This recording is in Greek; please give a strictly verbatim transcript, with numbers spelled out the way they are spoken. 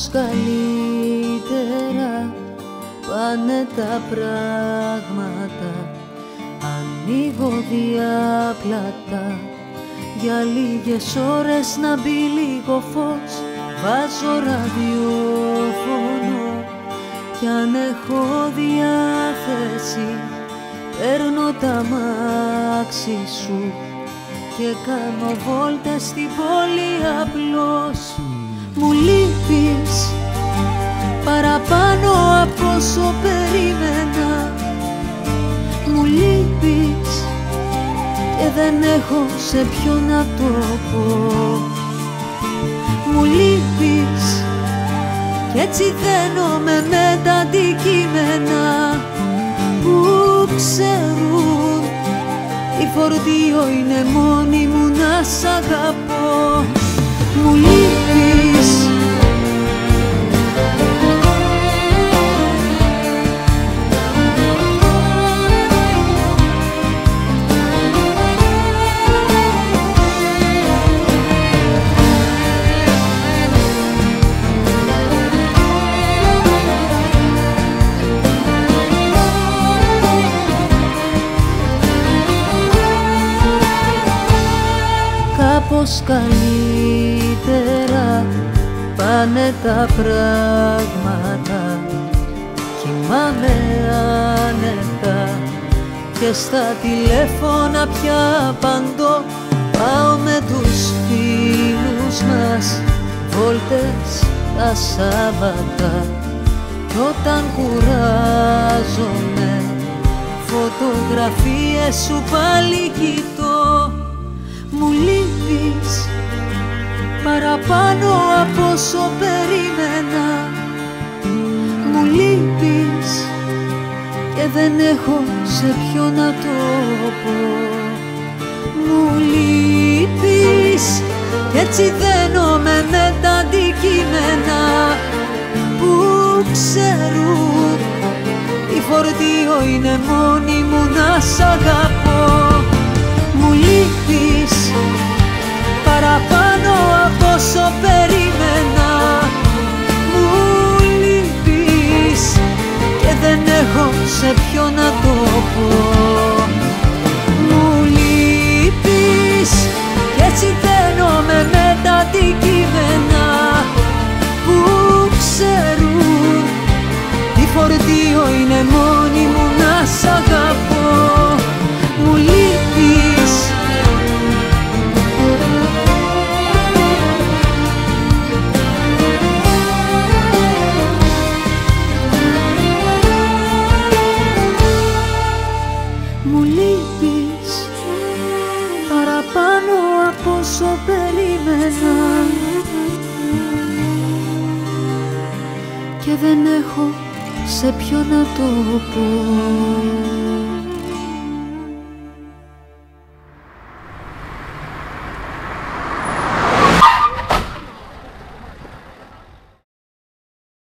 πως καλύτερα πάνε τα πράγματα. Ανοίγω διάπλατα για λίγες ώρες να μπει λίγο φως. Βάζω ραδιόφωνο κι αν έχω διάθεση παίρνω τα μάξι σου και κάνω βόλτα στην πόλη απλώς. Μου λείπεις παραπάνω από όσο περίμενα. Μου λείπεις και δεν έχω σε ποιο να το πω. Μου λείπεις κι έτσι δένομαι με τα αντικείμενα που ξέρουν η φορτίο είναι μόνη μου να σ' αγαπώ. Μου λείπεις. Πως καλύτερα πάνε τα πράγματα. Κοιμάμαι άνετα και στα τηλέφωνα πια απαντώ. Πάω με τους φίλους μας βόλτες τα Σάββατα κι όταν κουράζομαι φωτογραφίες σου πάλι κοιτώ. Μου λείπεις παραπάνω από όσο περίμενα. Μου λείπεις και δεν έχω σε ποιο να το πω. Μου λείπεις κι έτσι δένομαι με τα αντικείμενα που ξέρουν η φορτίο είναι μόνη μου να σ' αγαπώ. Μου λείπεις παραπάνω από όσο περίμενα. Μου λείπεις και δεν έχω σε ποιο να το πω. Μου λείπεις και έτσι δένομαι με τα αντικείμενα που ξέρουν τι φορτίο είναι μόνη μου να σ' αγαπώ. Μου λείπεις. Μου λείπεις παραπάνω από όσο περίμενα και δεν έχω σε ποιο να το πω.